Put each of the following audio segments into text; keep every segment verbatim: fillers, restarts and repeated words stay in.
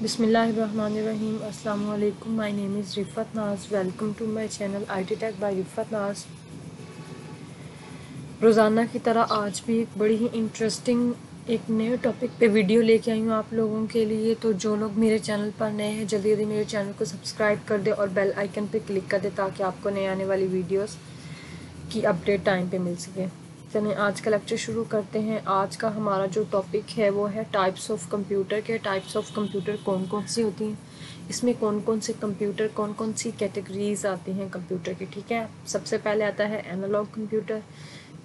बिस्मिल्लाहिर्रहमानिर्रहीम अस्सलाम वालेकुम। My name is Rifat Naaz. Welcome to my channel IT tech by Rifat नाज़। रोज़ाना की तरह आज भी एक बड़ी ही इंटरेस्टिंग एक नए टॉपिक पे वीडियो लेके आई हूँ आप लोगों के लिए। तो जो लोग मेरे चैनल पर नए हैं जल्दी जल्दी मेरे चैनल को सब्सक्राइब कर दे और बेल आइकन पर क्लिक कर दे ताकि आपको नए आने वाली वीडियोज़ की अपडेट टाइम पर मिल सके। चलिए आज का लेक्चर शुरू करते हैं। आज का हमारा जो टॉपिक है वो है टाइप्स ऑफ कंप्यूटर के। टाइप्स ऑफ कंप्यूटर कौन कौन सी होती हैं, इसमें कौन कौन से कंप्यूटर, कौन कौन सी कैटेगरीज आती हैं कंप्यूटर की। ठीक है, सबसे पहले आता है एनालॉग कंप्यूटर,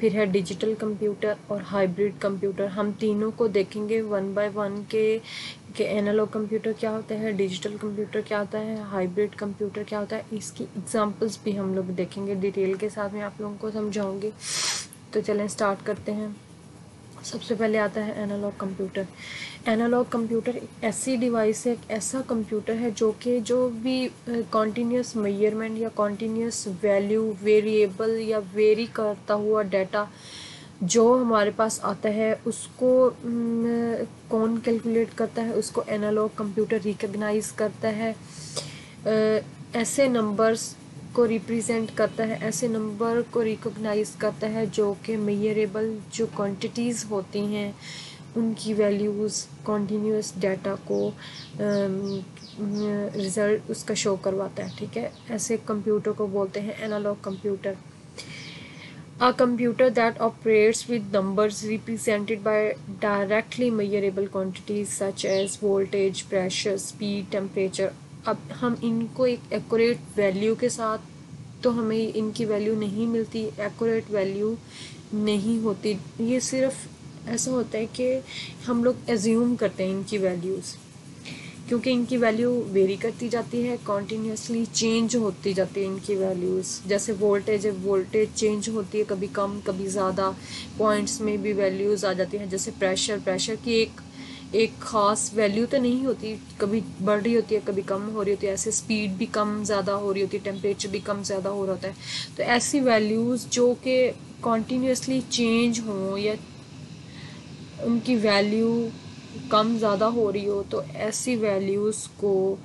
फिर है डिजिटल कंप्यूटर और हाइब्रिड कंप्यूटर। हम तीनों को देखेंगे वन बाय वन के कि एनालॉग कंप्यूटर क्या होता है, डिजिटल कंप्यूटर क्या होता है, हाइब्रिड कंप्यूटर क्या होता है। इसकी एग्जाम्पल्स भी हम लोग देखेंगे डिटेल के साथ में, आप लोगों को समझाऊँगी। तो चलें स्टार्ट करते हैं। सबसे पहले आता है एनालॉग कंप्यूटर। एनालॉग कंप्यूटर एक ऐसी डिवाइस है, एक ऐसा कंप्यूटर है जो कि जो भी कॉन्टीन्यूस मेजरमेंट या कॉन्टीन्यूस वैल्यू वेरिएबल या वेरी करता हुआ डाटा जो हमारे पास आता है उसको न, कौन कैलकुलेट करता है, उसको एनालॉग कंप्यूटर रिकॉग्नाइज करता है। ऐसे नंबर्स को रिप्रेजेंट करता है, ऐसे नंबर को रिकॉग्नाइज करता है जो कि मेजरेबल जो क्वांटिटीज़ होती हैं उनकी वैल्यूज़ कॉन्टीन्यूस डाटा को रिज़ल्ट उसका शो करवाता है। ठीक है, ऐसे कंप्यूटर को बोलते हैं analog computer. A computer that operates with numbers represented by directly measurable quantities such as voltage, pressure, speed, temperature. अब हम इनको एक एक्यूरेट वैल्यू के साथ, तो हमें इनकी वैल्यू नहीं मिलती, एक्यूरेट वैल्यू नहीं होती। ये सिर्फ ऐसा होता है कि हम लोग एज्यूम करते हैं इनकी वैल्यूज़, क्योंकि इनकी वैल्यू वेरी करती जाती है, कॉन्टीन्यूसली चेंज होती जाती है इनकी वैल्यूज़। जैसे वोल्टेज है, वोल्टेज चेंज होती है, कभी कम कभी ज़्यादा, पॉइंट्स में भी वैल्यूज़ आ जाती हैं। जैसे प्रेशर, प्रेशर की एक एक ख़ास वैल्यू तो नहीं होती, कभी बढ़ रही होती है कभी कम हो रही होती है। ऐसे स्पीड भी कम ज़्यादा हो रही होती है, टेम्परेचर भी कम ज़्यादा हो रहा होता है। तो ऐसी वैल्यूज़ जो कि कॉन्टीन्यूसली चेंज हों या उनकी वैल्यू कम ज़्यादा हो रही हो, तो ऐसी वैल्यूज़ को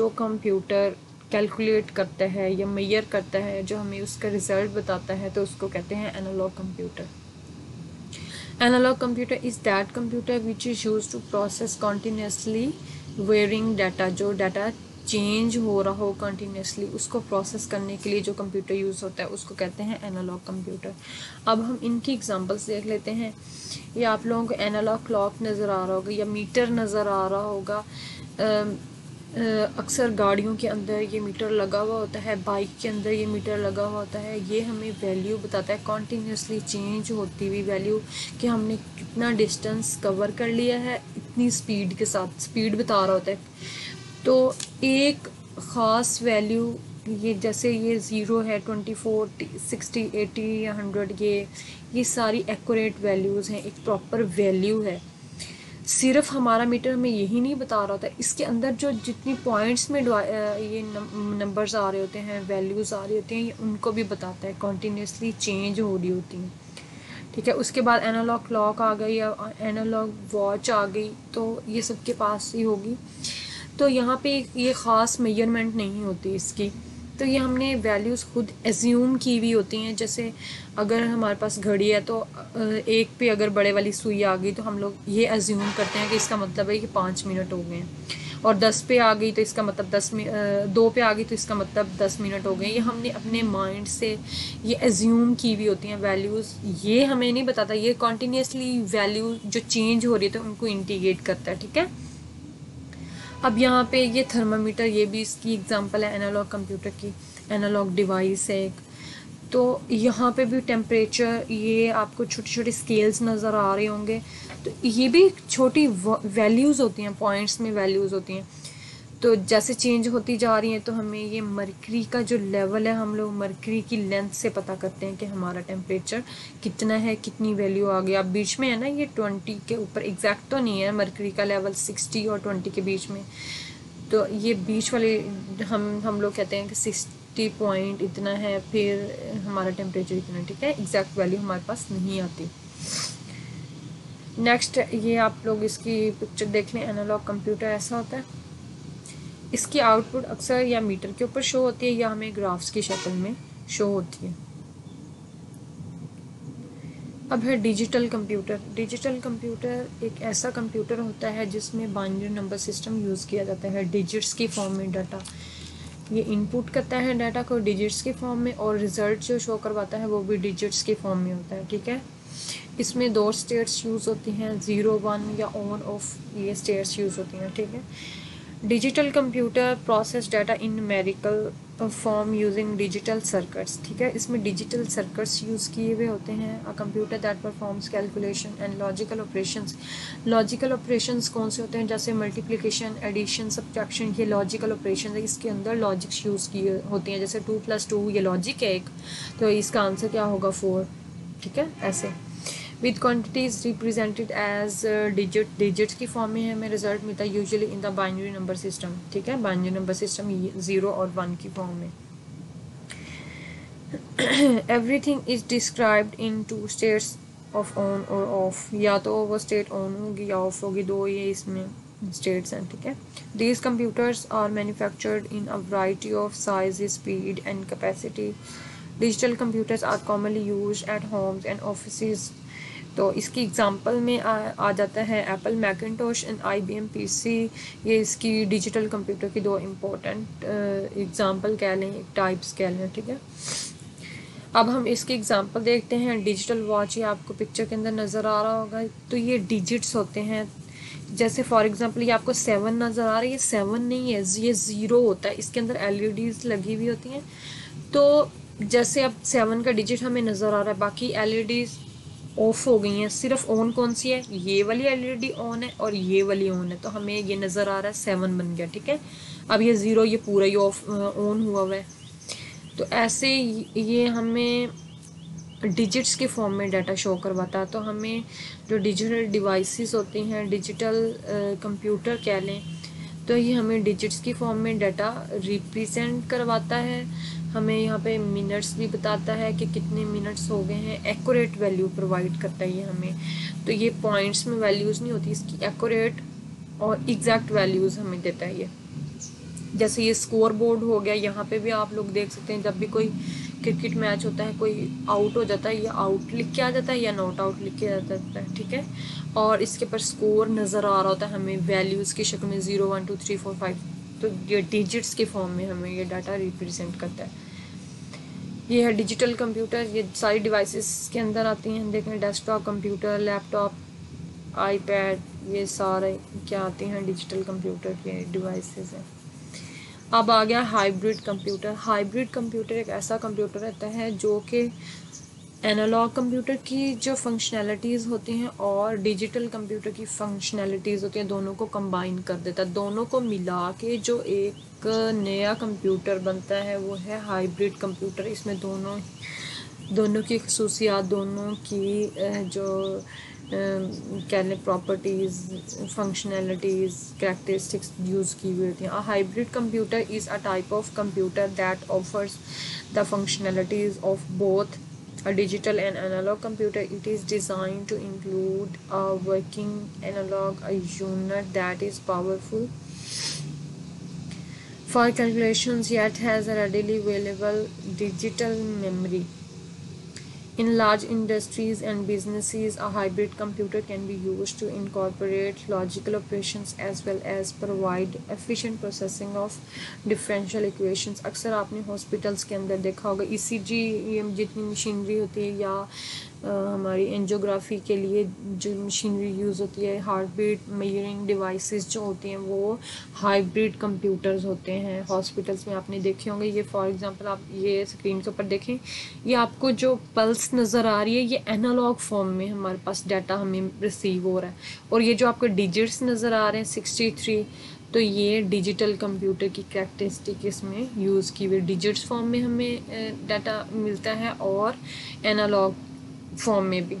जो कंप्यूटर कैलकुलेट करता है या मेजर करता है, जो हमें उसका रिज़ल्ट बताता है, तो उसको कहते हैं analog computer. Analog computer is that computer which is used to process continuously varying data। जो डाटा चेंज हो रहा हो कंटिन्यूसली, उसको प्रोसेस करने के लिए जो कंप्यूटर यूज़ होता है उसको कहते हैं एनालॉग कंप्यूटर। अब हम इनकी एग्जांपल्स देख लेते हैं। ये आप लोगों को एनालॉग क्लॉक नज़र आ रहा होगा या मीटर नज़र आ रहा होगा। अक्सर गाड़ियों के अंदर ये मीटर लगा हुआ होता है, बाइक के अंदर ये मीटर लगा हुआ होता है। ये हमें वैल्यू बताता है, कॉन्टीन्यूसली चेंज होती हुई वैल्यू, कि हमने कितना डिस्टेंस कवर कर लिया है, इतनी स्पीड के साथ स्पीड बता रहा होता है। तो एक ख़ास वैल्यू, ये जैसे ये ज़ीरो है, ट्वेंटी फोर सिक्सटी एटी या हंड्रेड, ये ये सारी एक्यूरेट वैल्यूज़ हैं, एक प्रॉपर वैल्यू है। सिर्फ हमारा मीटर हमें यही नहीं बता रहा होता, इसके अंदर जो जितनी पॉइंट्स में ये नंबर्स आ रहे होते हैं, वैल्यूज़ आ रही होती हैं, ये उनको भी बताता है, कॉन्टीन्यूसली चेंज हो रही होती हैं। ठीक है, उसके बाद एनालॉग क्लॉक आ गई या एनालॉग वॉच आ गई, तो ये सबके पास ही होगी। तो यहाँ पे ये ख़ास मेजरमेंट नहीं होती इसकी, तो ये हमने वैल्यूज़ खुद एज्यूम की हुई होती हैं। जैसे अगर हमारे पास घड़ी है तो एक पे अगर बड़े वाली सुई आ गई तो हम लोग ये एज्यूम करते हैं कि इसका मतलब है कि पाँच मिनट हो गए हैं, और दस पे आ गई तो इसका मतलब दस मिनट, दो पे आ गई तो इसका मतलब दस मिनट हो गए। ये हमने अपने माइंड से ये एज्यूम की हुई होती हैं वैल्यूज़, ये हमें नहीं बताता, ये कॉन्टीन्यूसली वैल्यू जो चेंज हो रही है तो उनको इंडिकेट करता है। ठीक है, अब यहाँ पे ये थर्मामीटर, ये भी इसकी एग्जांपल है एनालॉग कंप्यूटर की, एनालॉग डिवाइस है एक। तो यहाँ पे भी टेम्परेचर, ये आपको छोटे छोटे स्केल्स नज़र आ रहे होंगे, तो ये भी छोटी वैल्यूज़ होती हैं, पॉइंट्स में वैल्यूज़ होती हैं। तो जैसे चेंज होती जा रही हैं, तो हमें ये मरकरी का जो लेवल है, हम लोग मरकरी की लेंथ से पता करते हैं कि हमारा टेम्परेचर कितना है, कितनी वैल्यू आ गई। अब बीच में है ना, ये ट्वेंटी के ऊपर एग्जैक्ट तो नहीं है, मरकरी का लेवल सिक्सटी और ट्वेंटी के बीच में, तो ये बीच वाले हम हम लोग कहते हैं कि सिक्सटी पॉइंट इतना है, फिर हमारा टेम्परेचर इतना। ठीक है, एग्जैक्ट वैल्यू हमारे पास नहीं आती। नेक्स्ट ये आप लोग इसकी पिक्चर देख लें। एनालॉग कंप्यूटर ऐसा होता है, इसकी आउटपुट अक्सर या मीटर के ऊपर शो होती है या हमें ग्राफ्स की शक्ल में शो होती है। अब है डिजिटल कंप्यूटर। डिजिटल कंप्यूटर एक ऐसा कंप्यूटर होता है जिसमें बाइनरी नंबर सिस्टम यूज़ किया जाता है। डिजिट्स की फॉर्म में डाटा ये इनपुट करता है, डाटा को डिजिट्स की फॉर्म में, और रिजल्ट जो शो करवाता है वो भी डिजिट्स की फॉर्म में होता है। ठीक है, इसमें दो स्टेट्स यूज़ होती हैं, ज़ीरो वन या ऑन ऑफ, ये स्टेट्स यूज़ होती हैं। ठीक है, digital computer process data in numerical form using digital circuits. ठीक है, इसमें डिजिटल सर्किट्स यूज़ किए हुए होते हैं। A computer that performs calculation and logical operations. Logical operations कौन से होते हैं, जैसे मल्टीप्लिकेशन, एडिशन, सब्ट्रैक्शन, ये लॉजिकल ऑपरेशन है। इसके अंदर लॉजिक्स यूज़ किए होते हैं, जैसे टू प्लस टू ये लॉजिक है एक, तो इसका आंसर क्या होगा, फोर। ठीक है, ऐसे with quantities represented as digit, digits की फॉर्म में हमें रिजल्ट मिलता है usually in the binary number system. ठीक है, बाइनरी नंबर सिस्टम ज़ीरो और वन की फॉर्म में। Everything is described in two states of on और ऑफ, या तो वो स्टेट ऑन होगी या ऑफ होगी, दो ये इसमें स्टेट्स हैं। ठीक है, these computers are manufactured in a variety of size, speed and capacity. Digital computers are commonly used at homes and offices. तो इसकी एग्जांपल में आ, आ जाता है Apple Macintosh and IBM PC. ये इसकी डिजिटल कंप्यूटर की दो इम्पोर्टेंट एग्जांपल कह लें, एक टाइप्स कह लें। ठीक है, अब हम इसकी एग्जांपल देखते हैं। डिजिटल वॉच, ये आपको पिक्चर के अंदर नज़र आ रहा होगा, तो ये डिजिट्स होते हैं। जैसे फॉर एग्जांपल ये आपको सेवन नज़र आ रही है, सेवन नहीं है, ये ज़ीरो होता है। इसके अंदर एल ई डीज लगी हुई होती हैं, तो जैसे अब सेवन का डिजिट हमें नज़र आ रहा है, बाकी एल ई डीज ऑफ हो गई हैं। सिर्फ ऑन कौन सी है, ये वाली एलईडी ऑन है और ये वाली ऑन है, तो हमें ये नज़र आ रहा है सेवन बन गया। ठीक है, अब ये ज़ीरो, ये पूरा ही ऑफ ऑन हुआ हुआ है। तो ऐसे ये हमें डिजिट्स के फॉर्म में डाटा शो करवाता है। तो हमें जो डिजिटल डिवाइसेस होती हैं, डिजिटल कंप्यूटर कह लें, तो ये हमें डिजिट्स की फॉर्म में डाटा रिप्रेजेंट करवाता है। हमें यहाँ पे मिनट्स भी बताता है कि कितने मिनट्स हो गए हैं, एक्यूरेट वैल्यू प्रोवाइड करता है ये हमें। तो ये पॉइंट्स में वैल्यूज़ नहीं होती इसकी, एक्यूरेट और एग्जैक्ट वैल्यूज़ हमें देता है ये। जैसे ये स्कोर बोर्ड हो गया, यहाँ पे भी आप लोग देख सकते हैं, जब भी कोई क्रिकेट मैच होता है, कोई आउट हो जाता है, या आउट लिख के आ जाता है या नॉट आउट लिख के आ जाता है। ठीक है, और इसके पर स्कोर नज़र आ रहा होता है हमें वैल्यूज़ की शक्ल में, zero one two three four five. तो ये डिजिट्स के फॉर्म में हमें ये डाटा रिप्रेजेंट करता है। ये है डिजिटल कंप्यूटर, ये सारी डिवाइसेस के अंदर आती हैं। देखें, डेस्कटॉप कंप्यूटर, लैपटॉप, आईपैड, ये सारे क्या आते हैं डिजिटल कंप्यूटर के डिवाइसेस हैं। अब आ गया हाइब्रिड कंप्यूटर। हाइब्रिड कंप्यूटर एक ऐसा कंप्यूटर रहता है जो कि एनालॉग कंप्यूटर की जो फंक्शनैलिटीज़ होती हैं और डिजिटल कंप्यूटर की फंक्शनैलिटीज़ होती हैं, दोनों को कंबाइन कर देता है। दोनों को मिला के जो एक नया कंप्यूटर बनता है वो है हाइब्रिड कंप्यूटर। इसमें दोनों दोनों की खसूसियात, दोनों की जो कह लें प्रॉपर्टीज़, फंक्शनैलिटीज़, करैक्टरिस्टिक्स यूज़ की हुई होती हैं। A hybrid computer is a type of computer that offers the functionalities of both a digital and analog computer. It is designed to include a working analog a unit that is powerful for calculations yet has a readily available digital memory. In large industries and businesses, a hybrid computer can be used to incorporate logical operations as well as provide efficient processing of differential equations. अक्सर आपने hospitals के अंदर देखा होगा, ई सी जी जितनी machinery होती है या आ, हमारी एंजियोग्राफी के लिए जो मशीनरी यूज़ होती है, हार्ट बीट मेजरिंग डिवाइसेस जो होती हैं वो हाइब्रिड कंप्यूटर्स होते हैं। हॉस्पिटल्स में आपने देखे होंगे, ये फॉर एग्जांपल आप ये स्क्रीन के ऊपर देखें, ये आपको जो पल्स नज़र आ रही है ये एनालॉग फॉर्म में हमारे पास डाटा हमें रिसीव हो रहा है, और ये जो आपको डिजिट्स नज़र आ रहे हैं सिक्सटी थ्री, तो ये डिजिटल कंप्यूटर की करैक्टरिस्टिक इसमें यूज़ की हुई। डिजिट्स फॉर्म में हमें डाटा मिलता है और एनालॉग फॉर्म में भी।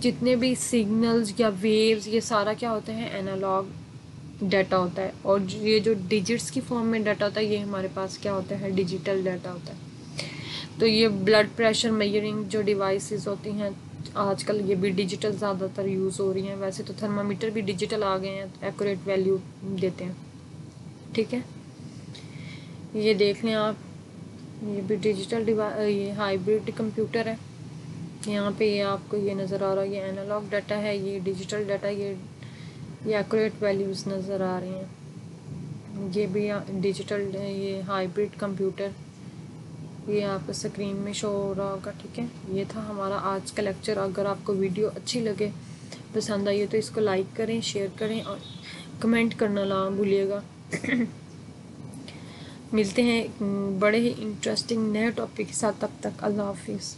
जितने भी सिग्नल्स या वेव्स, ये सारा क्या होता है, एनालॉग डाटा होता है, और ये जो डिजिट्स की फॉर्म में डाटा होता है ये हमारे पास क्या होता है, डिजिटल डाटा होता है। तो ये ब्लड प्रेशर मेजरिंग जो डिवाइसेस होती हैं आजकल ये भी डिजिटल ज़्यादातर यूज़ हो रही हैं। वैसे तो थर्मामीटर भी डिजिटल आ गए हैं, एक्यूरेट वैल्यू देते हैं। ठीक है, ये देख लें आप, ये भी डिजिटल डिवाइस, ये हाइब्रिड कंप्यूटर है। यहाँ पे ये आपको ये नज़र आ रहा है, ये एनालॉग डाटा है, ये डिजिटल डाटा, ये ये एक्यूरेट वैल्यूज़ नज़र आ रहे हैं। ये भी डिजिटल, ये हाइब्रिड कंप्यूटर, ये आपको स्क्रीन में शो हो रहा होगा। ठीक है, ये था हमारा आज का लेक्चर। अगर आपको वीडियो अच्छी लगे, पसंद आई तो इसको लाइक करें, शेयर करें और कमेंट करना ना भूलिएगा। मिलते हैं बड़े ही इंटरेस्टिंग नए टॉपिक के साथ। तब तक अल्लाह हाफिज़।